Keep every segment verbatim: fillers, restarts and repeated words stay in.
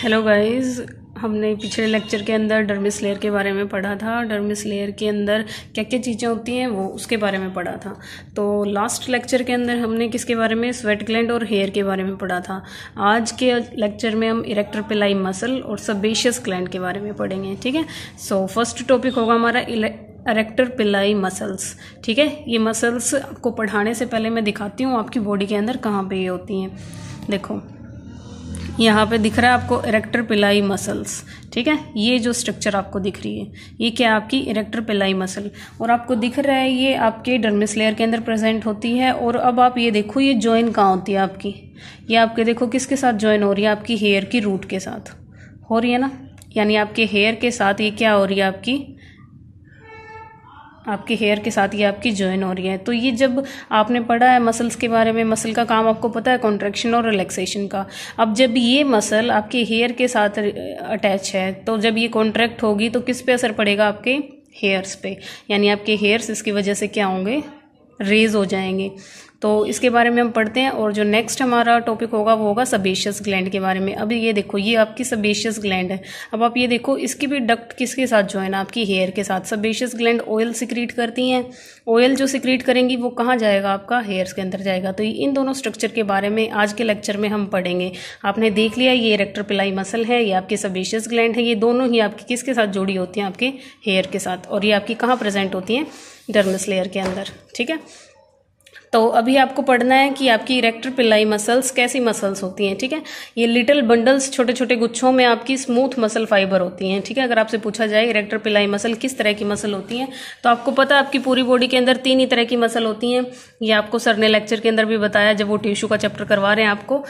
Hello guys, हमने पिछले lecture के अंदर डर्मिस लेयर के बारे में पढ़ा था। डर्मिस लेयर के अंदर क्या क्या चीज़ें होती हैं वो उसके बारे में पढ़ा था। तो लास्ट लेक्चर के अंदर हमने किसके बारे में, स्वेट ग्लैंड और हेयर के बारे में पढ़ा था। आज के लेक्चर में हम इरेक्टर पिलाई मसल और सबेशियस ग्लैंड के बारे में पढ़ेंगे। ठीक है, सो फर्स्ट टॉपिक होगा हमारा एरेक्टर पिलाई मसल्स। ठीक है, ये मसल्स आपको पढ़ाने से पहले मैं दिखाती हूँ आपकी बॉडी के अंदर कहाँ पर ये होती हैं। देखो यहाँ पे दिख रहा है आपको इरेक्टर पिलाई मसल्स। ठीक है, ये जो स्ट्रक्चर आपको दिख रही है ये क्या है, आपकी इरेक्टर पिलाई मसल। और आपको दिख रहा है ये आपके डर्मिस लेयर के अंदर प्रेजेंट होती है। और अब आप ये देखो ये जॉइन कहाँ होती है आपकी, ये आपके देखो किसके साथ जॉइन हो रही है, आपकी हेयर की रूट के साथ हो रही है ना। यानी आपके हेयर के साथ ये क्या हो रही है, आपकी आपके हेयर के साथ ये आपकी जॉइन हो रही है। तो ये जब आपने पढ़ा है मसल्स के बारे में, मसल का काम आपको पता है कॉन्ट्रैक्शन और रिलैक्सेशन का। अब जब ये मसल आपके हेयर के साथ अटैच है तो जब ये कॉन्ट्रैक्ट होगी तो किस पे असर पड़ेगा, आपके हेयर्स पे। यानी आपके हेयर्स इसकी वजह से क्या होंगे, रेज हो जाएंगे। तो इसके बारे में हम पढ़ते हैं। और जो नेक्स्ट हमारा टॉपिक होगा वो होगा सबेशियस ग्लैंड के बारे में। अब ये देखो ये आपकी सबेशियस ग्लैंड है। अब आप ये देखो इसकी भी डक्ट किसके साथ जो है ना, आपकी हेयर के साथ। सबेशियस ग्लैंड ऑयल सिक्रीट करती हैं। ऑयल जो सिक्रीट करेंगी वो कहाँ जाएगा, आपका हेयर्स के अंदर जाएगा। तो इन दोनों स्ट्रक्चर के बारे में आज के लेक्चर में हम पढ़ेंगे। आपने देख लिया ये इरेक्टर पिलाई मसल है, ये आपकी सबेशियस ग्लैंड है, ये दोनों ही आपकी किसके साथ जुड़ी होती हैं, आपके हेयर के साथ। और ये आपकी कहाँ प्रेजेंट होती हैं, डर्मिस लेयर के अंदर। ठीक है, तो अभी आपको पढ़ना है कि आपकी इरेक्टर पिलाई मसल्स कैसी मसल्स होती हैं। ठीक है, ये लिटिल बंडल्स, छोटे छोटे गुच्छों में आपकी स्मूथ मसल फाइबर होती हैं। ठीक है, अगर आपसे पूछा जाए इरेक्टर पिलाई मसल किस तरह की मसल होती हैं तो आपको पता है आपकी पूरी बॉडी के अंदर तीन ही तरह की मसल होती हैं। ये आपको सर ने लेक्चर के अंदर भी बताया जब वो टिश्यू का चैप्टर करवा रहे हैं आपको।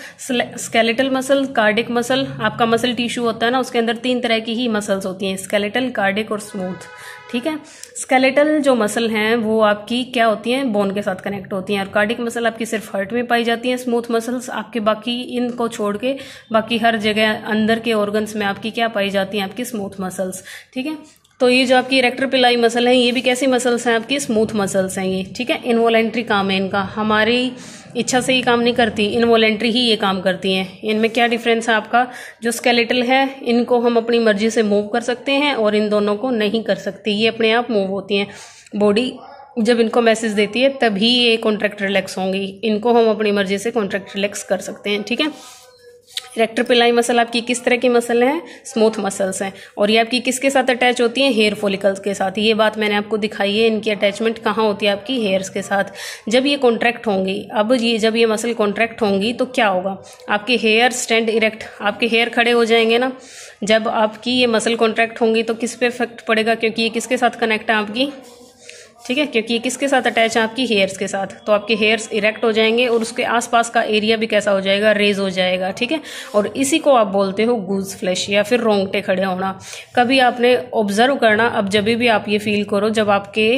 स्केलेटल मसल, कार्डिक मसल, आपका मसल टिश्यू होता है ना, उसके अंदर तीन तरह की ही मसल्स होती हैं, स्केलेटल, कार्डिक और स्मूथ। ठीक है, स्केलेटल जो मसल हैं वो आपकी क्या होती हैं, बोन के साथ कनेक्ट होती हैं। और कार्डिक मसल आपकी सिर्फ हार्ट में पाई जाती हैं। स्मूथ मसल्स आपके बाकी इनको छोड़ के बाकी हर जगह अंदर के ऑर्गन्स में आपकी क्या पाई जाती हैं, आपकी स्मूथ मसल्स। ठीक है, तो ये जो आपकी इरेक्टर पिलाई मसल है ये भी कैसी मसल्स हैं, आपकी स्मूथ मसल्स हैं ये। ठीक है, इन्वॉलेंट्री काम है इनका, हमारी इच्छा से ये काम नहीं करती, इन्वॉलेंट्री ही ये काम करती हैं। इनमें क्या डिफरेंस है आपका, जो स्केलेटल है इनको हम अपनी मर्जी से मूव कर सकते हैं और इन दोनों को नहीं कर सकते, ये अपने आप मूव होती हैं। बॉडी जब इनको मैसेज देती है तभी ये कॉन्ट्रैक्ट रिलैक्स होंगी, इनको हम अपनी मर्जी से कॉन्ट्रैक्ट रिलैक्स कर सकते हैं। ठीक है, इरेक्टर पिलाई मसल आपकी किस तरह की मसल है, स्मूथ मसल्स हैं। और ये आपकी किसके साथ अटैच होती हैं, हेयर फॉलिकल्स के साथ। ये बात मैंने आपको दिखाई है, इनकी अटैचमेंट कहाँ होती है, आपकी हेयर्स के साथ। जब ये कॉन्ट्रैक्ट होंगी, अब ये जब ये मसल कॉन्ट्रैक्ट होंगी तो क्या होगा, आपके हेयर स्टैंड इरेक्ट, आपके हेयर खड़े हो जाएंगे ना। जब आपकी ये मसल कॉन्ट्रैक्ट होंगी तो किस पे इफेक्ट पड़ेगा, क्योंकि ये किसके साथ कनेक्ट है आपकी, ठीक है, क्योंकि ये किसके साथ अटैच है, आपकी हेयर्स के साथ। तो आपके हेयर्स इरेक्ट हो जाएंगे और उसके आसपास का एरिया भी कैसा हो जाएगा, रेज हो जाएगा। ठीक है, और इसी को आप बोलते हो गूज फ्लैश या फिर रोंगटे खड़े होना। कभी आपने ऑब्जर्व करना, अब जब भी आप ये फील करो जब आपके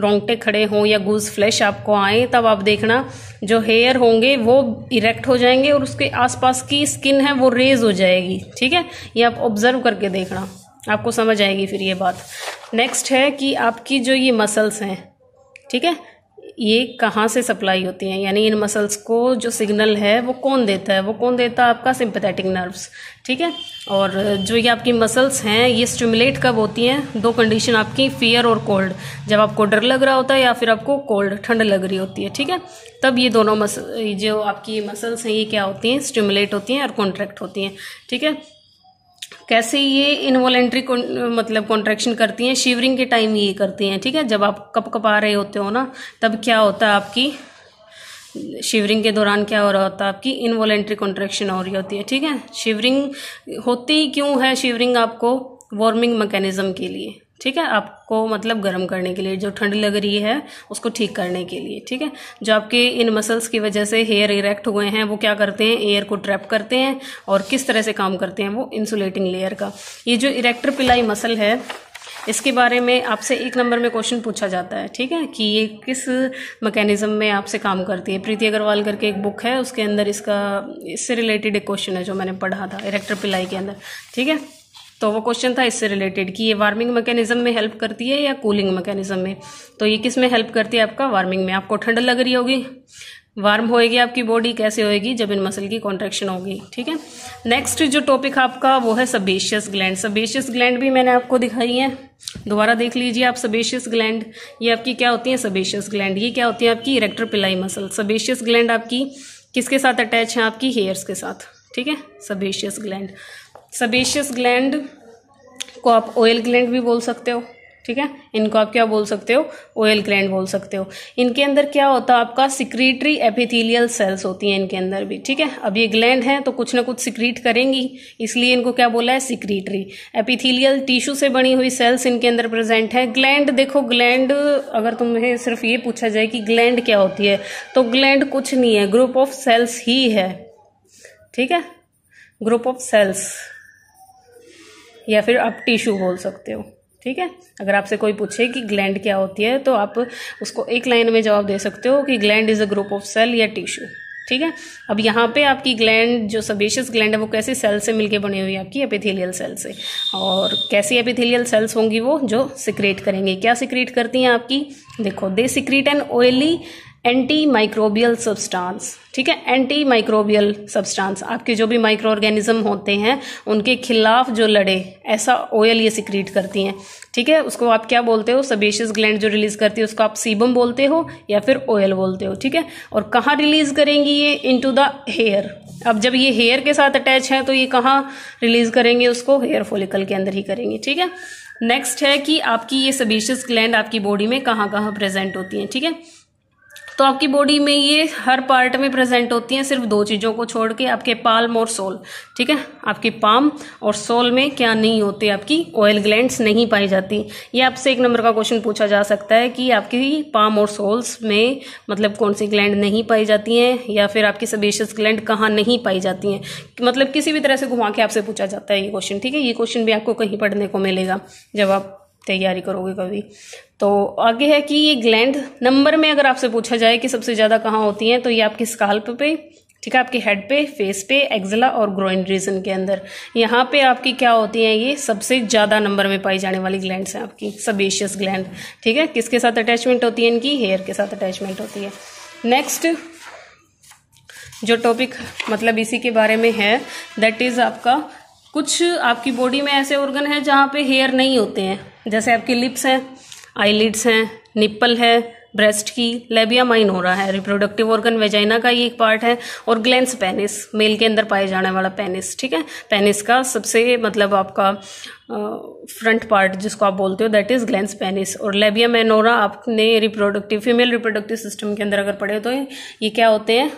रोंगटे खड़े हों या गूज फ्लैश आपको आए तब आप देखना जो हेयर होंगे वो इरेक्ट हो जाएंगे और उसके आसपास की स्किन है वो रेज हो जाएगी। ठीक है, ये आप ऑब्जर्व करके देखना, आपको समझ आएगी फिर ये बात। नेक्स्ट है कि आपकी जो ये मसल्स हैं, ठीक है, ये कहाँ से सप्लाई होती हैं, यानी इन मसल्स को जो सिग्नल है वो कौन देता है, वो कौन देता है, आपका सिंपैथेटिक नर्व्स। ठीक है, और जो ये आपकी मसल्स हैं ये स्टिमुलेट कब होती हैं, दो कंडीशन आपकी, फियर और कोल्ड। जब आपको डर लग रहा होता है या फिर आपको कोल्ड, ठंड लग रही होती है। ठीक है, तब ये दोनों मसल जो आपकी मसल्स हैं ये क्या होती हैं, स्टिमुलेट होती हैं और कॉन्ट्रैक्ट होती हैं। ठीक है, कैसे ये इनवॉलेंट्री मतलब कॉन्ट्रैक्शन करती हैं, शिवरिंग के टाइम ये करती हैं। ठीक है, जब आप कप कपा रहे होते हो ना तब क्या होता है, आपकी शिवरिंग के दौरान क्या हो रहा होता है, आपकी इनवॉलेंट्री कॉन्ट्रैक्शन हो रही होती है। ठीक है, शिवरिंग होती ही क्यों है, शिवरिंग आपको वार्मिंग मैकेनिज्म के लिए, ठीक है, आपको मतलब गर्म करने के लिए, जो ठंड लग रही है उसको ठीक करने के लिए। ठीक है, जो आपके इन मसल्स की वजह से हेयर इरेक्ट हुए हैं वो क्या करते हैं, एयर को ट्रैप करते हैं। और किस तरह से काम करते हैं वो, इंसुलेटिंग लेयर का। ये जो इरेक्टर पिलाई मसल है इसके बारे में आपसे एक नंबर में क्वेश्चन पूछा जाता है। ठीक है, कि ये किस मैकेनिज्म में आपसे काम करती है। प्रीति अग्रवाल करके एक बुक है उसके अंदर इसका इससे रिलेटेड एक क्वेश्चन है जो मैंने पढ़ा था इरेक्टर पिलाई के अंदर। ठीक है, तो वो क्वेश्चन था इससे रिलेटेड कि ये वार्मिंग मैकेनिज्म में हेल्प करती है या कूलिंग मैकेनिज्म में। तो ये किस में हेल्प करती है, आपका वार्मिंग में। आपको ठंड लग रही होगी वार्म होएगी आपकी बॉडी, कैसे होएगी, जब इन मसल की कॉन्ट्रैक्शन होगी। ठीक है, नेक्स्ट जो टॉपिक आपका वो है सबेशियस ग्लैंड। सबेशियस ग्लैंड भी मैंने आपको दिखाई है, दोबारा देख लीजिए आप। सबेशियस ग्लैंड ये आपकी क्या होती है, सबेशियस ग्लैंड ये क्या होती है आपकी इरेक्टर पिलाई मसल। सबेशियस ग्लैंड आपकी किसके साथ अटैच है, आपकी हेयर्स के साथ। ठीक है, सबेशियस ग्लैंड। सबेशियस ग्लैंड को आप ऑयल ग्लैंड भी बोल सकते हो। ठीक है, इनको आप क्या बोल सकते हो, ऑयल ग्लैंड बोल सकते हो। इनके अंदर क्या होता है आपका, सिक्रीटरी एपिथेलियल सेल्स होती हैं इनके अंदर भी। ठीक है, अब ये ग्लैंड हैं तो कुछ ना कुछ सिक्रीट करेंगी, इसलिए इनको क्या बोला है, सिक्रीटरी। एपिथेलियल टिश्यू से बनी हुई सेल्स इनके अंदर प्रेजेंट है। ग्लैंड देखो, ग्लैंड अगर तुम्हें सिर्फ ये पूछा जाए कि ग्लैंड क्या होती है, तो ग्लैंड कुछ नहीं है, ग्रुप ऑफ सेल्स ही है। ठीक है, ग्रुप ऑफ सेल्स या फिर आप टिश्यू बोल सकते हो। ठीक है, अगर आपसे कोई पूछे कि ग्लैंड क्या होती है तो आप उसको एक लाइन में जवाब दे सकते हो कि gland is a group of cell या टिश्यू। ठीक है, अब यहाँ पे आपकी ग्लैंड जो सबेशियस ग्लैंड है वो कैसे सेल से मिलके बनी हुई है, आपकी एपिथेलियल सेल से। और कैसी एपिथेलियल सेल्स होंगी वो, जो सिक्रेट करेंगे। क्या सिक्रेट करती हैं आपकी, देखो, they secrete an oily anti microbial substance. ठीक है, एंटी माइक्रोबियल सब्सटेंस, आपके जो भी माइक्रो ऑर्गेनिज्म होते हैं उनके खिलाफ जो लड़े, ऐसा ऑयल ये सिक्रीट करती हैं। ठीक है, उसको आप क्या बोलते हो, सबेशियस ग्लैंड जो रिलीज करती है उसको आप सीबम बोलते हो या फिर ऑयल बोलते हो। ठीक है, और कहाँ रिलीज करेंगी ये, इनटू द हेयर। अब जब ये हेयर के साथ अटैच है तो ये कहाँ रिलीज करेंगे उसको, हेयर फॉलिकल के अंदर ही करेंगे। ठीक है, नेक्स्ट है कि आपकी ये सबेशियस ग्लैंड आपकी बॉडी में कहाँ कहाँ प्रेजेंट होती है। ठीक है, तो आपकी बॉडी में ये हर पार्ट में प्रेजेंट होती हैं, सिर्फ दो चीज़ों को छोड़ के, आपके पाल्म और सोल। ठीक है, आपके पाम और सोल में क्या नहीं होते, आपकी ऑयल ग्लैंड्स नहीं पाई जाती। ये आपसे एक नंबर का क्वेश्चन पूछा जा सकता है कि आपकी पाम और सोल्स में मतलब कौन सी ग्लैंड नहीं पाई जाती हैं, या फिर आपकी सबेशियस ग्लैंड कहाँ नहीं पाई जाती हैं, मतलब किसी भी तरह से घुमा के आपसे पूछा जाता है ये क्वेश्चन। ठीक है, ये क्वेश्चन भी आपको कहीं पढ़ने को मिलेगा जब आप तैयारी करोगे कभी। तो आगे है कि ये ग्लैंड नंबर में अगर आपसे पूछा जाए कि सबसे ज़्यादा कहाँ होती हैं, तो ये आपके स्काल्प पे, ठीक है, आपके हेड पे, फेस पे, एक्जिला और ग्रोइन रीजन के अंदर, यहाँ पे आपकी क्या होती हैं, ये सबसे ज़्यादा नंबर में पाई जाने वाली ग्लैंड्स हैं आपकी सबेशियस ग्लैंड। ठीक है, किसके साथ अटैचमेंट होती है इनकी, हेयर के साथ अटैचमेंट होती है। नेक्स्ट जो टॉपिक मतलब इसी के बारे में है, दैट इज़ आपका कुछ आपकी बॉडी में ऐसे ऑर्गन है जहाँ पे हेयर नहीं होते हैं, जैसे आपकी लिप्स हैं, आईलिड्स हैं, निप्पल है, ब्रेस्ट की लेबिया माइनोरा है, रिप्रोडक्टिव ऑर्गन वेजाइना का ये एक पार्ट है, और ग्लैंड्स पेनिस, मेल के अंदर पाए जाने वाला पेनिस। ठीक है, पेनिस का सबसे मतलब आपका फ्रंट पार्ट जिसको आप बोलते हो, दैट इज ग्लैंड्स पेनिस। और लेबिया माइनोरा आपने रिप्रोडक्टिव, फीमेल रिप्रोडक्टिव सिस्टम के अंदर अगर पढ़े तो ये क्या होते हैं,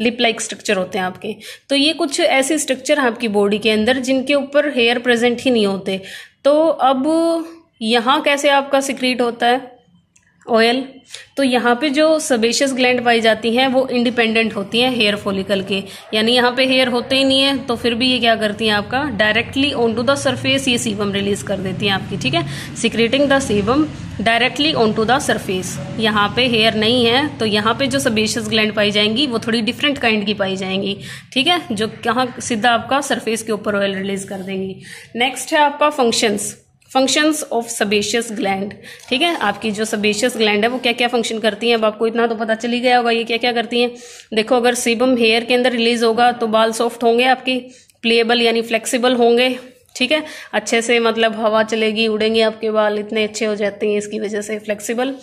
लिप लाइक स्ट्रक्चर होते हैं आपके। तो ये कुछ ऐसे स्ट्रक्चर हैं आपकी बॉडी के अंदर जिनके ऊपर हेयर प्रेजेंट ही नहीं होते। तो अब यहाँ कैसे आपका सिक्रीट होता है ऑयल, तो यहाँ पे जो सबेशियस ग्लैंड पाई जाती हैं वो इंडिपेंडेंट होती हैं हेयर फॉलिकल के, यानी यहाँ पे हेयर होते ही नहीं है, तो फिर भी ये क्या करती हैं आपका, directly on to the surface ये सीबम रिलीज कर देती हैं आपकी। ठीक है, secreting the sebum directly on to the surface. यहाँ पे हेयर नहीं है तो यहाँ पे जो सबेशियस ग्लैंड पाई जाएंगी वो थोड़ी डिफरेंट काइंड की पाई जाएंगी। ठीक है, जो कहाँ सीधा आपका सरफेस के ऊपर ऑयल रिलीज कर देंगी। नेक्स्ट है आपका functions, functions of sebaceous gland. ठीक है, आपकी जो सबेशियस ग्लैंड है वो क्या क्या फंक्शन करती हैं, अब आपको इतना तो पता चली गया होगा ये क्या क्या करती हैं। देखो, अगर सीबम हेयर के अंदर रिलीज होगा तो बाल सॉफ्ट होंगे आपके, प्लेएबल यानी फ्लेक्सिबल होंगे। ठीक है, अच्छे से मतलब हवा चलेगी, उड़ेंगे आपके बाल, इतने अच्छे हो जाते हैं इसकी वजह से, फ्लेक्सिबल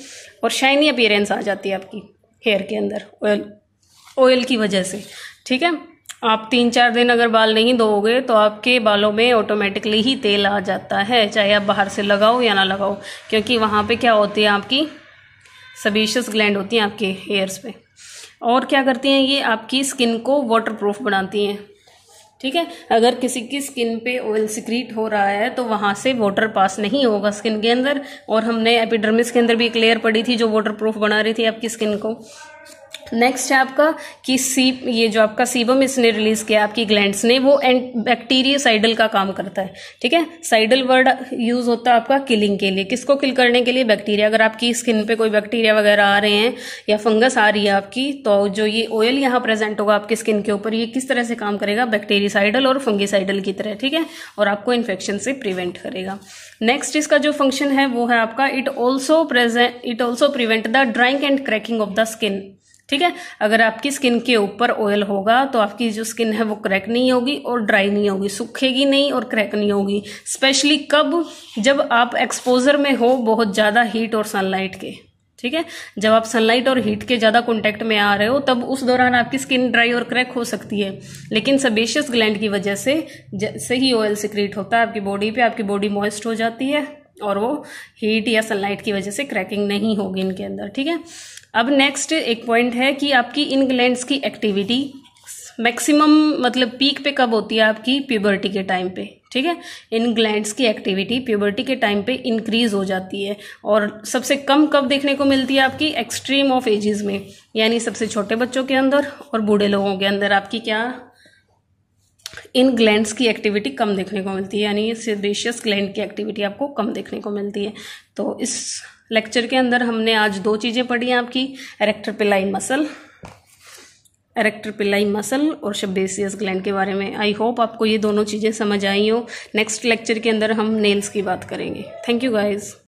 और शाइनी अपीयरेंस आ जाती है आपकी हेयर के अंदर ऑयल ऑयल की वजह से। ठीक है, आप तीन चार दिन अगर बाल नहीं धोओगे तो आपके बालों में ऑटोमेटिकली ही तेल आ जाता है, चाहे आप बाहर से लगाओ या ना लगाओ, क्योंकि वहाँ पे क्या होती है आपकी सबेशियस ग्लैंड होती हैं आपके हेयर्स पे। और क्या करती हैं ये, आपकी स्किन को वाटरप्रूफ बनाती हैं। ठीक है, अगर किसी की स्किन पे ऑयल सिक्रीट हो रहा है तो वहाँ से वाटर पास नहीं होगा स्किन के अंदर, और हमने एपिडर्मिस के अंदर भी एक लेयर पड़ी थी जो वाटरप्रूफ बना रही थी आपकी स्किन को। नेक्स्ट है आपका कि सीप, ये जो आपका सीबम इसने रिलीज किया आपकी ग्लैंड्स ने, वो बैक्टीरिया साइडल का काम करता है। ठीक है, साइडल वर्ड यूज होता है आपका किलिंग के लिए, किसको किल करने के लिए, बैक्टीरिया। अगर आपकी स्किन पे कोई बैक्टीरिया वगैरह आ रहे हैं या फंगस आ रही है आपकी, तो जो ये ऑयल यहाँ प्रेजेंट होगा आपकी स्किन के ऊपर, ये किस तरह से काम करेगा, बैक्टीरिया साइडल और फंगीसाइडल की तरह। ठीक है, और आपको इन्फेक्शन से प्रिवेंट करेगा। नेक्स्ट इसका जो फंक्शन है वो है आपका, it also present it also prevent the drying and cracking of the skin. ठीक है। अगर आपकी स्किन के ऊपर ऑयल होगा तो आपकी जो स्किन है वो क्रैक नहीं होगी और ड्राई नहीं होगी, सूखेगी नहीं और क्रैक नहीं होगी। स्पेशली कब, जब आप एक्सपोजर में हो बहुत ज़्यादा हीट और सनलाइट के, ठीक है। जब आप सनलाइट और हीट के ज़्यादा कॉन्टैक्ट में आ रहे हो तब उस दौरान आपकी स्किन ड्राई और क्रैक हो सकती है। लेकिन सेबेशियस ग्लैंड की वजह से जैसे ही ऑयल सिक्रीट होता है आपकी बॉडी पे, आपकी बॉडी मॉइस्ट हो जाती है और वो हीट या सनलाइट की वजह से क्रैकिंग नहीं होगी इनके अंदर, ठीक है। अब नेक्स्ट एक पॉइंट है कि आपकी इन ग्लैंड्स की एक्टिविटी मैक्सिमम मतलब पीक पे कब होती है, आपकी प्यूबर्टी के टाइम पे, ठीक है। इन ग्लैंड्स की एक्टिविटी प्यूबर्टी के टाइम पे इंक्रीज हो जाती है और सबसे कम कब देखने को मिलती है आपकी एक्सट्रीम ऑफ एजेस में, यानी सबसे छोटे बच्चों के अंदर और बूढ़े लोगों के अंदर आपकी क्या इन ग्लैंड्स की एक्टिविटी कम देखने को मिलती है, यानी सेबेशियस ग्लैंड की एक्टिविटी आपको कम देखने को मिलती है। तो इस लेक्चर के अंदर हमने आज दो चीज़ें पढ़ी हैं आपकी, arrector pili muscle, arrector pili muscle और सेबेशियस ग्लैंड के बारे में। आई होप आपको ये दोनों चीज़ें समझ आई हो। नेक्स्ट लेक्चर के अंदर हम नेल्स की बात करेंगे। Thank you guys.